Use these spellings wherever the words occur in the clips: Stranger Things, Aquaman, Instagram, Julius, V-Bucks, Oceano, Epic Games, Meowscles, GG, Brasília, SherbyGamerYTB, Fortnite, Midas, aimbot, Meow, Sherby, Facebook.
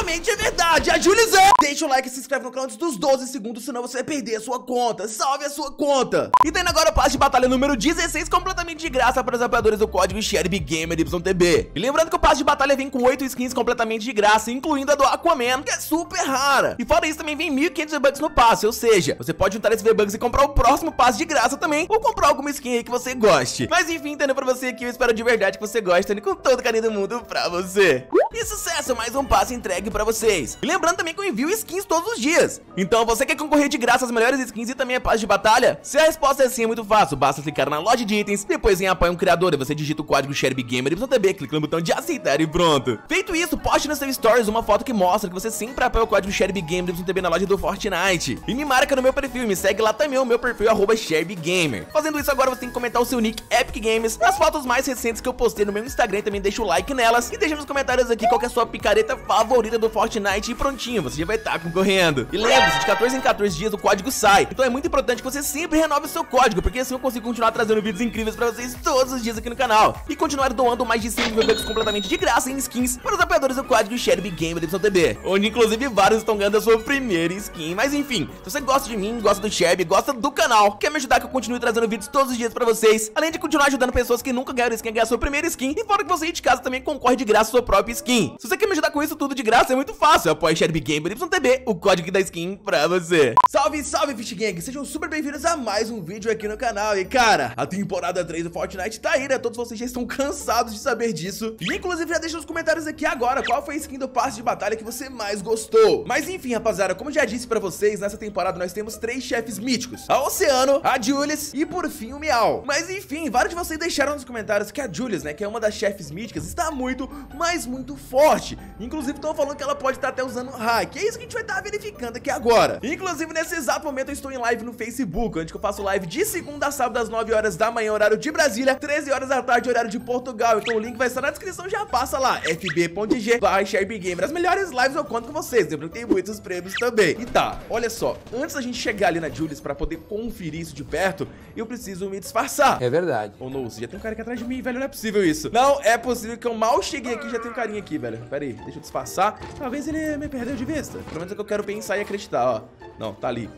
realmente é verdade, a Julius é. Deixa o like e se inscreve no canal antes dos 12 segundos, senão você vai perder a sua conta. Salve a sua conta. E tendo agora o passe de batalha número 16, completamente de graça para os apoiadores do código SherbyGamerYTB. E lembrando que o passe de batalha vem com 8 skins completamente de graça, incluindo a do Aquaman, que é super rara. E fora isso também vem 1.500 V-Bucks no passe, ou seja, você pode juntar esses V-Bucks e comprar o próximo passe de graça também, ou comprar alguma skin aí que você goste. Mas enfim, tendo pra você aqui, eu espero de verdade que você goste, tendo com todo o carinho do mundo pra você. E sucesso, mais um passe entregue pra vocês. E lembrando também que eu envio skins todos os dias. Então você quer concorrer de graça às melhores skins e também a passe de batalha? Se a resposta é sim, é muito fácil, basta clicar na loja de itens, depois em apoia um criador e você digita o código SherbyGamerYTB, clica no botão de aceitar e pronto. Feito isso, poste nos seus stories uma foto que mostra que você sempre apoia o código SherbyGamerYTB na loja do Fortnite. E me marca no meu perfil, me segue lá também, o meu perfil é @SherbyGamer. Fazendo isso agora você tem que comentar o seu nick Epic Games nas fotos mais recentes que eu postei no meu Instagram, também deixa o like nelas e deixa nos comentários aqui qual que é a sua picareta favorita do Fortnite e prontinho, você já vai estar concorrendo. E lembre-se, de 14 em 14 dias o código sai, então é muito importante que você sempre renove o seu código, porque assim eu consigo continuar trazendo vídeos incríveis pra vocês todos os dias aqui no canal e continuar doando mais de 5 mil V-Bucks completamente de graça em skins para os apoiadores do código SherbyGamerYTB, onde inclusive vários estão ganhando a sua primeira skin. Mas enfim, se você gosta de mim, gosta do Sherby, gosta do canal, quer me ajudar que eu continue trazendo vídeos todos os dias pra vocês, além de continuar ajudando pessoas que nunca ganharam skin a ganhar a sua primeira skin, e fora que você aí de casa também concorre de graça a sua própria skin. Se você quer me ajudar com isso tudo de graça, é muito fácil, apoia SherbyGamerYTB, o código da skin pra você. Salve, salve Fish Gang, sejam super bem-vindos a mais um vídeo aqui no canal. E cara, a temporada 3 do Fortnite tá aí, né? Todos vocês já estão cansados de saber disso. E inclusive já deixa nos comentários aqui agora qual foi a skin do passe de batalha que você mais gostou. Mas enfim, rapaziada, como já disse pra vocês, nessa temporada nós temos 3 chefes míticos: a Oceano, a Julius e por fim o Meow. Mas enfim, vários de vocês deixaram nos comentários que a Julius, né, que é uma das chefes míticas, está muito, mas muito forte. Inclusive estão falando que ela pode estar até usando hack. É isso que a gente vai estar verificando aqui agora. Inclusive nesse exato momento eu estou em live no Facebook, onde eu faço live de segunda a sábado às 9 horas da manhã, horário de Brasília, 13 horas da tarde, horário de Portugal. Então o link vai estar na descrição, já passa lá, fb.g/SherbyGamer. As melhores lives eu conto com vocês, lembra que tem muitos prêmios também. E tá, olha só, antes da gente chegar ali na Julius pra poder conferir isso de perto, eu preciso me disfarçar. É verdade. Ou não, já tem um cara aqui atrás de mim, velho, não é possível isso. Não é possível que eu mal cheguei aqui e já tem um carinha aqui, velho. Pera aí, deixa eu disfarçar. Talvez ele me perdeu de vista. Pelo menos é que eu quero pensar e acreditar, ó. Não, tá ali.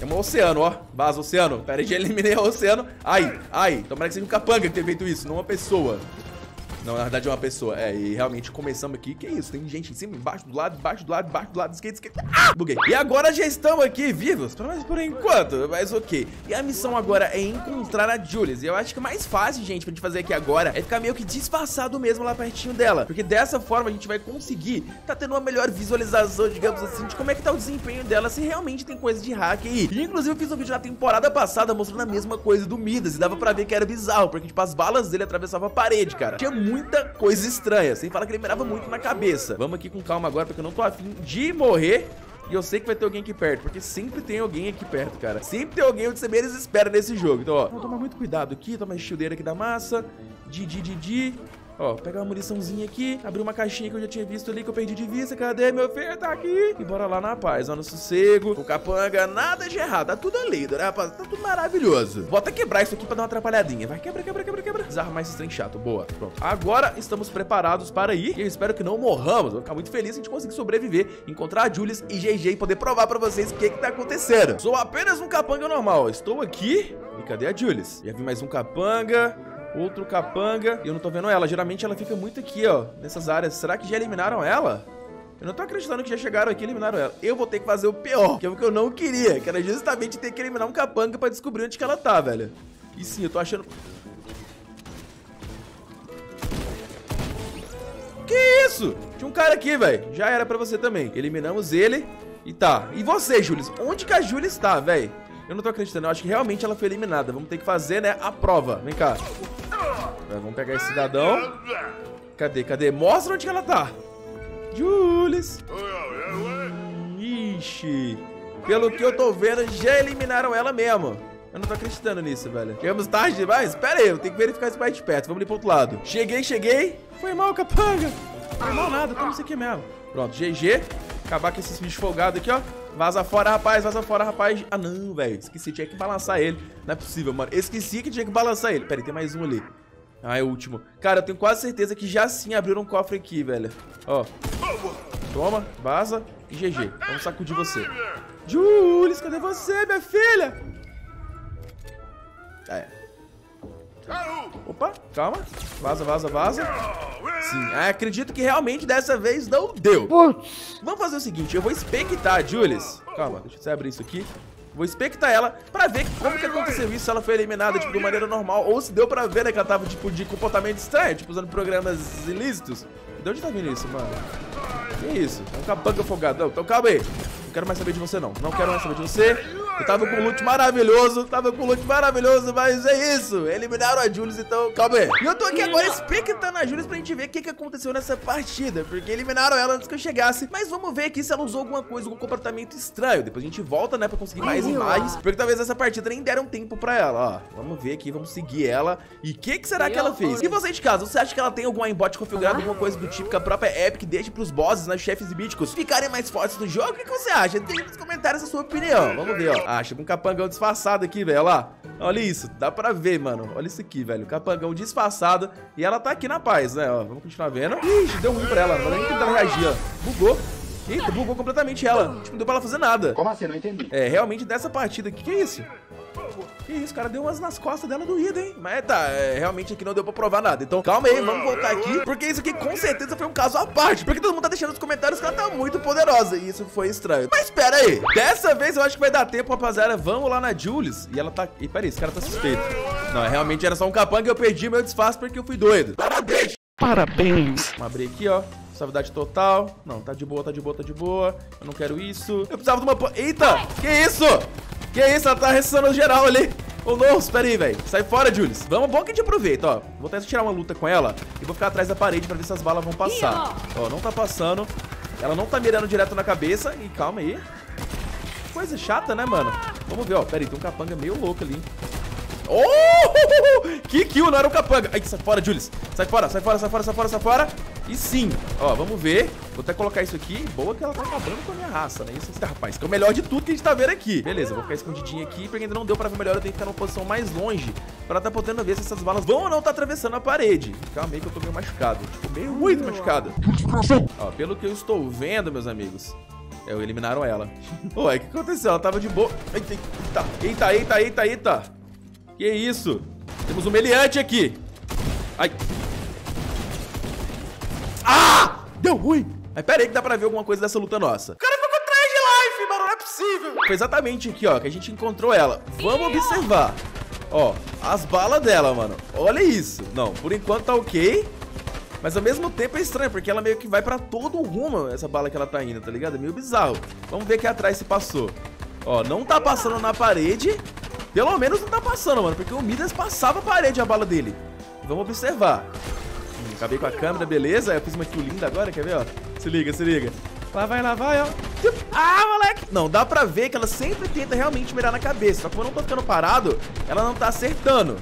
É um Oceano, ó. Vaza, Oceano. Pera aí, já eliminei o Oceano. Ai, ai. Tomara que seja um capanga que tenha feito isso, não uma pessoa. Não, na verdade é uma pessoa. É, e realmente começamos aqui. Que isso? Tem gente em cima, embaixo, do lado, embaixo, do lado, embaixo, do lado, esquerda, esquerda. Ah! Buguei. E agora já estamos aqui vivos, pelo menos por enquanto. Mas ok. E a missão agora é encontrar a Julius. E eu acho que o mais fácil, gente, pra gente fazer aqui agora é ficar meio que disfarçado mesmo lá pertinho dela. Porque dessa forma a gente vai conseguir tá tendo uma melhor visualização, digamos assim, de como é que tá o desempenho dela, se realmente tem coisa de hack aí. E inclusive eu fiz um vídeo na temporada passada mostrando a mesma coisa do Midas. E dava pra ver que era bizarro, porque tipo, as balas dele atravessavam a parede, cara. Tinha muita coisa estranha, sem falar que ele mirava muito na cabeça. Vamos aqui com calma agora, porque eu não tô afim de morrer. E eu sei que vai ter alguém aqui perto, porque sempre tem alguém aqui perto, cara. Sempre tem alguém onde você menos espera nesse jogo. Então, ó, vamos tomar muito cuidado aqui, tomar a shieldeira aqui da massa. Ó, pegar uma muniçãozinha aqui, abrir uma caixinha que eu já tinha visto ali, que eu perdi de vista. Cadê meu filho? Tá aqui. E bora lá na paz, ó, no sossego. Com capanga, nada de errado. Tá tudo lindo, né, rapaz? Tá tudo maravilhoso. Vou até quebrar isso aqui pra dar uma atrapalhadinha. Vai, quebra, quebra, quebra, quebra. Desarmar esse trem chato. Boa. Pronto. Agora estamos preparados para ir. E eu espero que não morramos. Vou ficar muito feliz se a gente conseguir sobreviver, encontrar a Julius e GG e poder provar pra vocês o que que tá acontecendo. Sou apenas um capanga normal. Estou aqui. E cadê a Julius? Já vi mais um capanga. Outro capanga. Eu não tô vendo ela. Geralmente ela fica muito aqui, ó, nessas áreas. Será que já eliminaram ela? Eu não tô acreditando que já chegaram aqui e eliminaram ela. Eu vou ter que fazer o pior, que é o que eu não queria, que era justamente ter que eliminar um capanga pra descobrir onde que ela tá, velho. E sim, eu tô achando... Que isso? Tinha um cara aqui, velho. Já era pra você também. Eliminamos ele. E tá. E você, Julius? Onde que a Julius tá, velho? Eu não tô acreditando, eu acho que realmente ela foi eliminada. Vamos ter que fazer, né, a prova. Vem cá. Vamos pegar esse cidadão. Cadê, cadê? Mostra onde que ela tá. Julius. Ixi. Pelo que eu tô vendo, já eliminaram ela mesmo. Eu não tô acreditando nisso, velho. Chegamos tarde demais? Pera aí, eu tenho que verificar isso mais de perto. Vamos ali pro outro lado. Cheguei, cheguei. Foi mal, capanga. Foi mal nada, tamo isso aqui mesmo. Pronto, GG. Acabar com esses bichos folgados aqui, ó. Vaza fora, rapaz, vaza fora, rapaz. Ah, não, velho, esqueci, tinha que balançar ele. Não é possível, mano, esqueci que tinha que balançar ele. Pera aí, tem mais um ali. Ah, é o último. Cara, eu tenho quase certeza que já sim abriram um cofre aqui, velho. Ó, Toma, vaza e GG. Vamos sacudir você. Julius, cadê você, minha filha? É. Opa, calma. Vaza, vaza, vaza. Sim, acredito que realmente dessa vez não deu. Vamos fazer o seguinte, eu vou expectar, Julius. Calma, deixa eu abrir isso aqui. Vou expectar ela pra ver como que aconteceu isso, se ela foi eliminada, tipo, de maneira normal, ou se deu pra ver, né, que ela tava, tipo, de comportamento estranho, tipo, usando programas ilícitos. De onde tá vindo isso, mano? Que isso? É um capanga folgadão. Então calma aí. Não quero mais saber de você, não. Não quero mais saber de você. Eu tava com um loot maravilhoso, mas é isso. Eliminaram a Julius, então calma aí. E eu tô aqui agora expectando a Julius pra gente ver o que, que aconteceu nessa partida, porque eliminaram ela antes que eu chegasse. Mas vamos ver aqui se ela usou alguma coisa, algum comportamento estranho. Depois a gente volta, né, pra conseguir mais imagens, porque talvez essa partida nem deram tempo pra ela, ó. Vamos ver aqui, vamos seguir ela. E o que, que será que ela fez? E você de casa, você acha que ela tem algum aimbot configurado, alguma coisa do tipo que a própria Epic deixa pros bosses, né, os chefes míticos, ficarem mais fortes no jogo? O que, que você acha? Deixa nos comentários a sua opinião. Vamos ver, ó. Ah, chega um capangão disfarçado aqui, velho, olha lá. Olha isso, dá pra ver, mano. Olha isso aqui, velho, capangão disfarçado. E ela tá aqui na paz, né, ó. Vamos continuar vendo. Ixi, deu ruim pra ela, não vou nem tentar reagir, ó. Bugou. Eita, bugou completamente ela. Tipo, não deu pra ela fazer nada. Como assim? Não entendi. É, realmente dessa partida aqui, que é isso? Que isso, cara, deu umas nas costas dela doída, hein? Mas tá, realmente aqui não deu pra provar nada. Então calma aí, vamos voltar aqui, porque isso aqui com certeza foi um caso à parte, porque todo mundo tá deixando nos comentários que ela tá muito poderosa, e isso foi estranho. Mas pera aí, dessa vez eu acho que vai dar tempo, rapaziada. Vamos lá na Julius. E ela tá... E peraí, esse cara tá suspeito. Não, realmente era só um capanga e eu perdi meu disfarce porque eu fui doido. Parabéns! Parabéns! Vamos abrir aqui, ó. Suavidade total. Não, tá de boa, tá de boa, tá de boa. Eu não quero isso. Eu precisava de uma... Eita! Que isso? Que isso? Ela tá ressuscitando geral ali. Oh, não, espera aí, velho. Sai fora, Julius. Vamos, bom que a gente aproveita, ó. Vou tentar tirar uma luta com ela e vou ficar atrás da parede pra ver se as balas vão passar. Ó, não tá passando. Ela não tá mirando direto na cabeça. E calma aí. Coisa chata, né, mano? Vamos ver, ó. Pera aí, tem um capanga meio louco ali, hein? Oh! Que kill, não era um capanga. Ai, sai fora, Julius. Sai fora, sai fora, sai fora, sai fora, sai fora. E sim, ó, vamos ver. Vou até colocar isso aqui. Boa que ela tá acabando com a minha raça, né? Isso, rapaz, que é o melhor de tudo que a gente tá vendo aqui. Beleza, vou ficar escondidinho aqui, porque ainda não deu pra ver melhor. Eu tenho que ficar numa posição mais longe pra tá podendo ver se essas balas vão ou não tá atravessando a parede. Calma aí que eu tô meio machucado. Tipo, meio muito machucado. Ó, pelo que eu estou vendo, meus amigos, eliminaram ela. Ué, o que aconteceu? Ela tava de boa. Eita, eita, eita, eita, eita. Que isso? Temos um meliante aqui. Ai. Ah! Deu ruim. Mas pera aí que dá pra ver alguma coisa dessa luta nossa. O cara ficou atrás de life, mano. Não é possível. Foi exatamente aqui, ó, que a gente encontrou ela. Vamos observar. Ó, as balas dela, mano. Olha isso. Não, por enquanto tá ok. Mas ao mesmo tempo é estranho, porque ela meio que vai pra todo rumo, essa bala que ela tá indo, tá ligado? É meio bizarro. Vamos ver aqui atrás se passou. Ó, não tá passando na parede. Pelo menos não tá passando, mano, porque o Midas passava a parede, a bala dele. Vamos observar. Acabei com a câmera, beleza. Eu fiz uma kill linda agora, quer ver, ó? Se liga, se liga. Lá vai, ó. Ah, moleque! Não, dá pra ver que ela sempre tenta realmente mirar na cabeça. Só que quando eu não tô ficando parado, ela não tá acertando.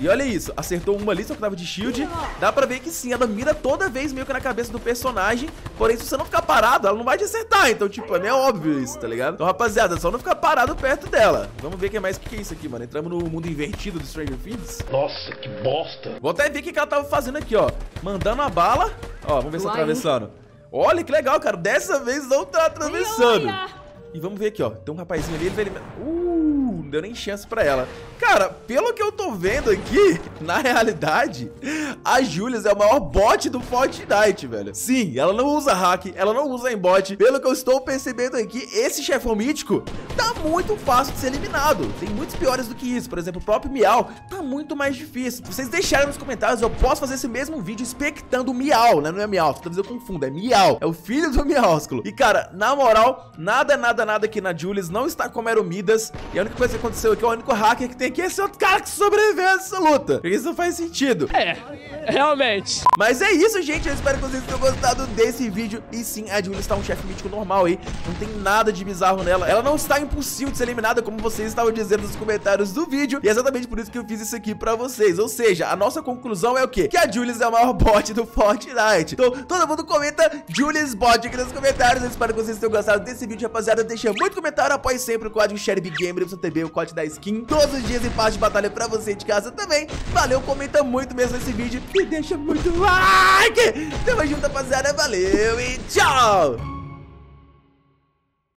E olha isso, acertou uma ali, só que tava de shield. Dá pra ver que sim, ela mira toda vez meio que na cabeça do personagem. Porém, se você não ficar parado, ela não vai te acertar. Então, tipo, é meio óbvio isso, tá ligado? Então, rapaziada, é só não ficar parado perto dela. Vamos ver o que é mais. O que é isso aqui, mano? Entramos no mundo invertido do Stranger Things. Nossa, que bosta. Vou até ver o que ela tava fazendo aqui, ó. Mandando a bala. Ó, vamos ver se tá atravessando. Olha que legal, cara. Dessa vez não tá atravessando. E vamos ver aqui, ó. Tem um rapazinho ali, ele vai eliminar. Não deu nem chance pra ela. Cara, pelo que eu tô vendo aqui, na realidade, a Julius é o maior bot do Fortnite, velho. Sim, ela não usa hack, ela não usa aimbot. Pelo que eu estou percebendo aqui, esse chefão mítico tá muito fácil de ser eliminado. Tem muitos piores do que isso. Por exemplo, o próprio Meow tá muito mais difícil. Se vocês deixarem nos comentários, eu posso fazer esse mesmo vídeo expectando o Meow, né? Não é Meow, talvez eu confunda, é Meow. É o filho do Meowscles. E, cara, na moral, nada aqui na Julius. Não está como era o Midas. E a única coisa que aconteceu aqui, o único hacker que tem aqui é esse outro cara que sobreviveu a essa luta. Porque isso não faz sentido. É, realmente. Mas é isso, gente. Eu espero que vocês tenham gostado desse vídeo. E sim, a Julius tá um chefe mítico normal aí. Não tem nada de bizarro nela. Ela não está impossível de ser eliminada, como vocês estavam dizendo nos comentários do vídeo. E é exatamente por isso que eu fiz isso aqui pra vocês. Ou seja, a nossa conclusão é o quê? Que a Julius é o maior bot do Fortnite. Então, todo mundo comenta Julius bot aqui nos comentários. Eu espero que vocês tenham gostado desse vídeo, rapaziada. Deixa muito comentário. Apoie sempre o código SherbyGamerYTB, o código da skin. Todos os dias esse passo de batalha pra você de casa também. Valeu, comenta muito mesmo esse vídeo e deixa muito like. Tamo junto, rapaziada, valeu e tchau!